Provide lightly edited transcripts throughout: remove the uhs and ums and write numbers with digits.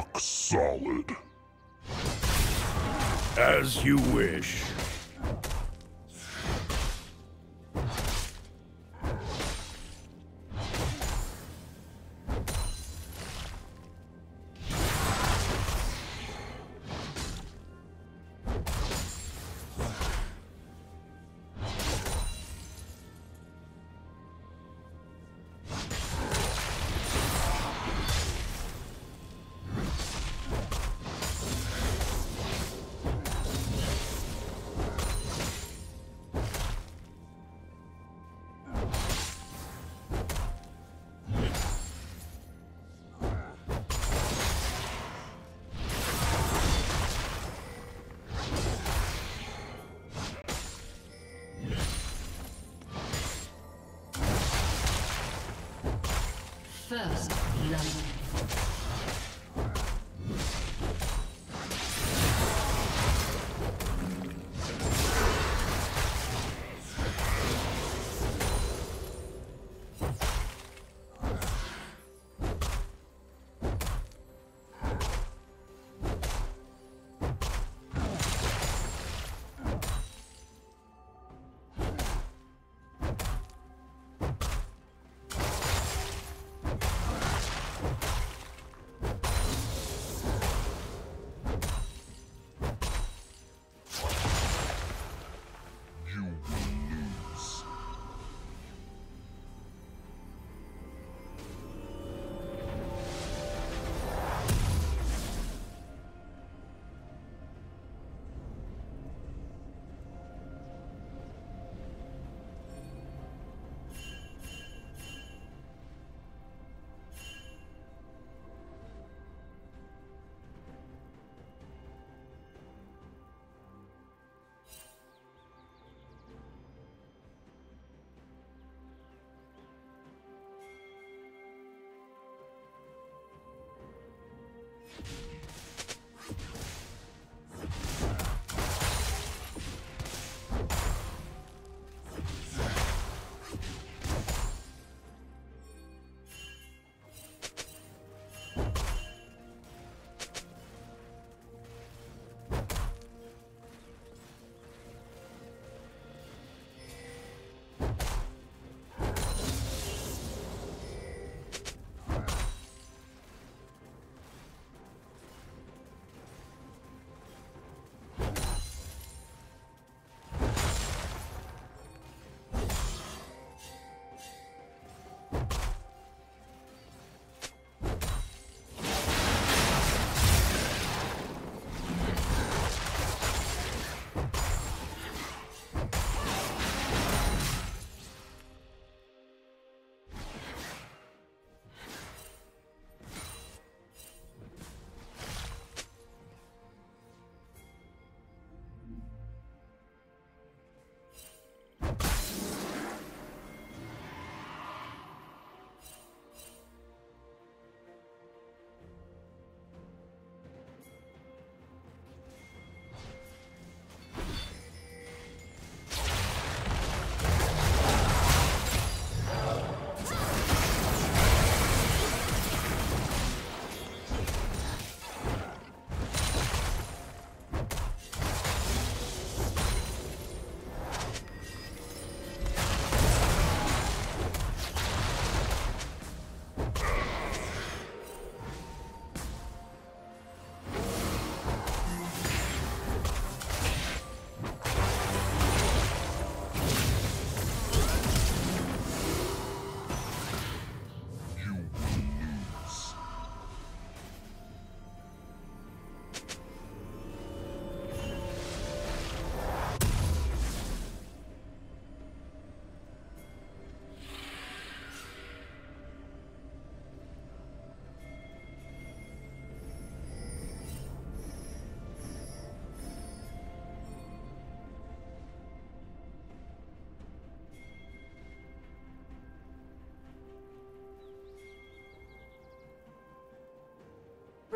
rock solid. As you wish. First love.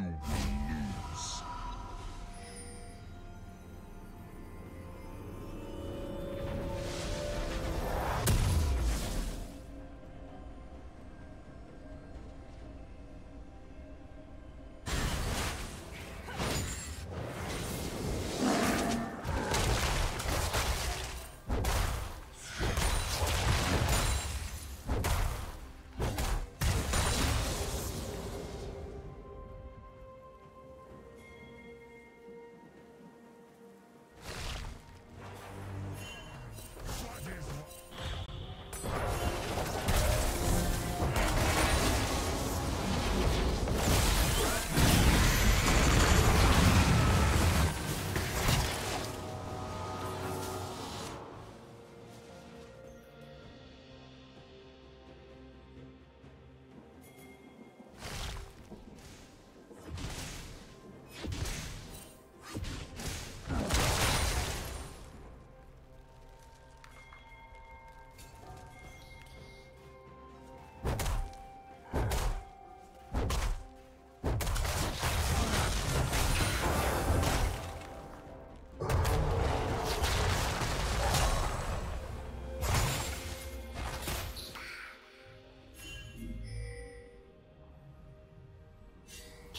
you will lose.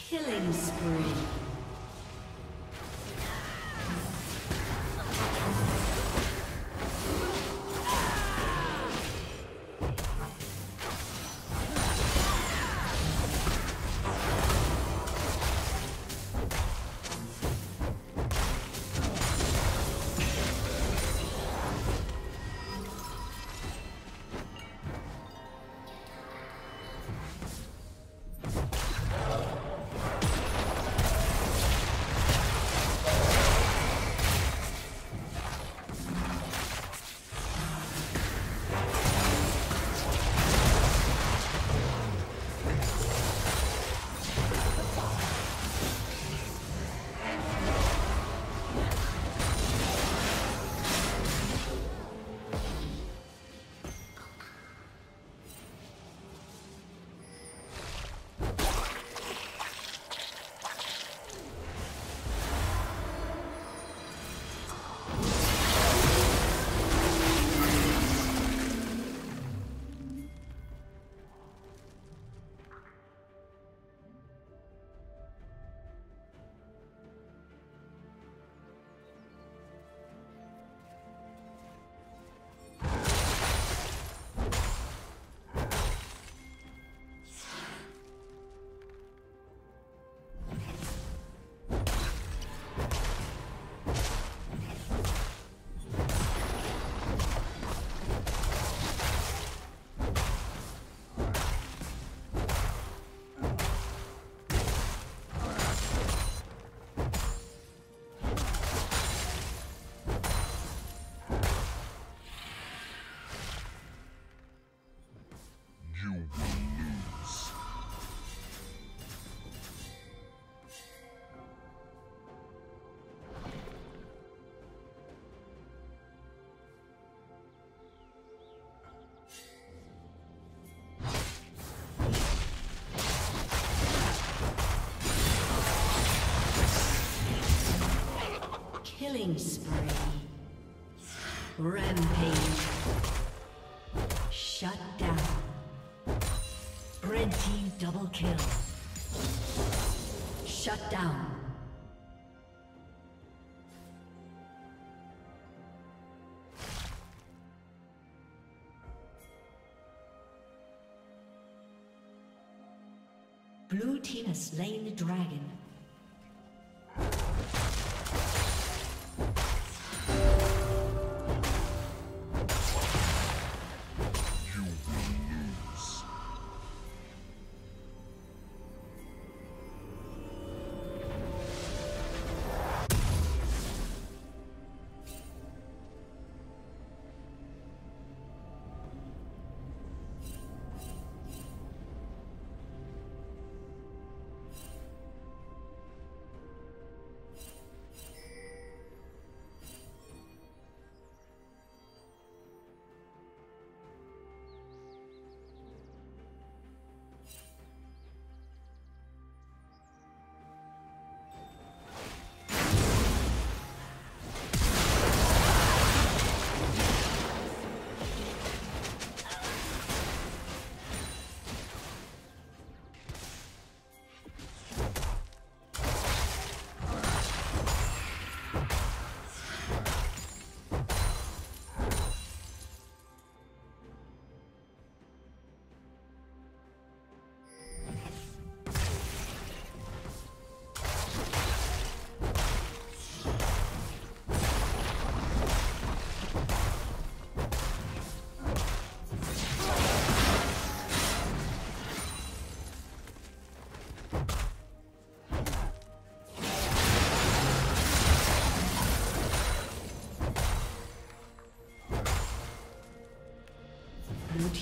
Killing spree. Killing spree. Rampage. Shut down. Red team double kill. Shut down. Blue team has slain the dragon.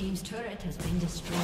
team's turret has been destroyed.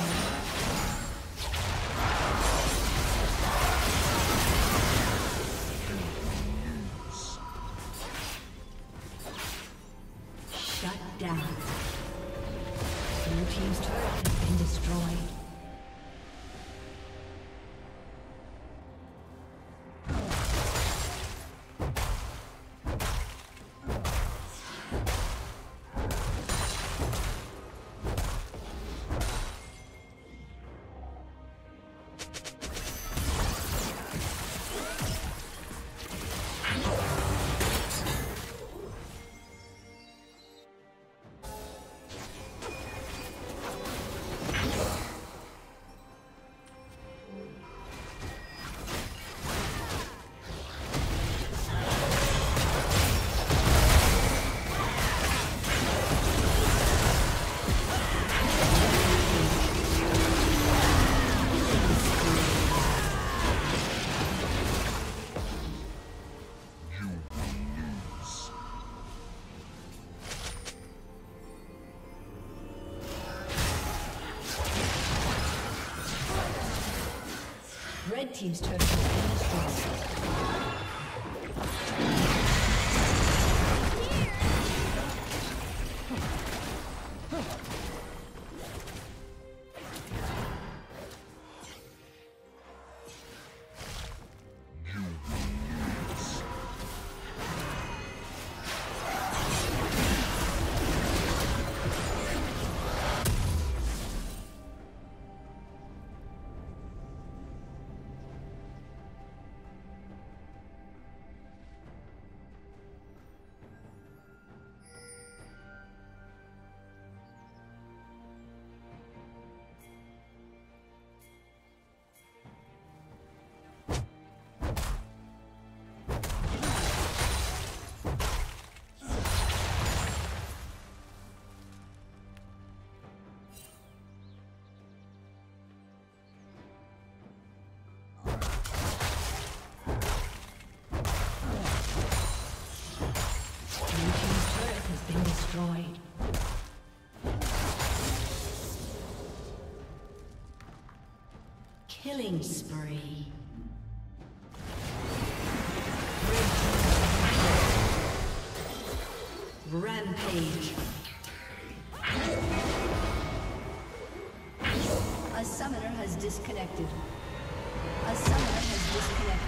Team's turn. Destroyed. Killing spree. Rampage. A summoner has disconnected. A summoner has disconnected.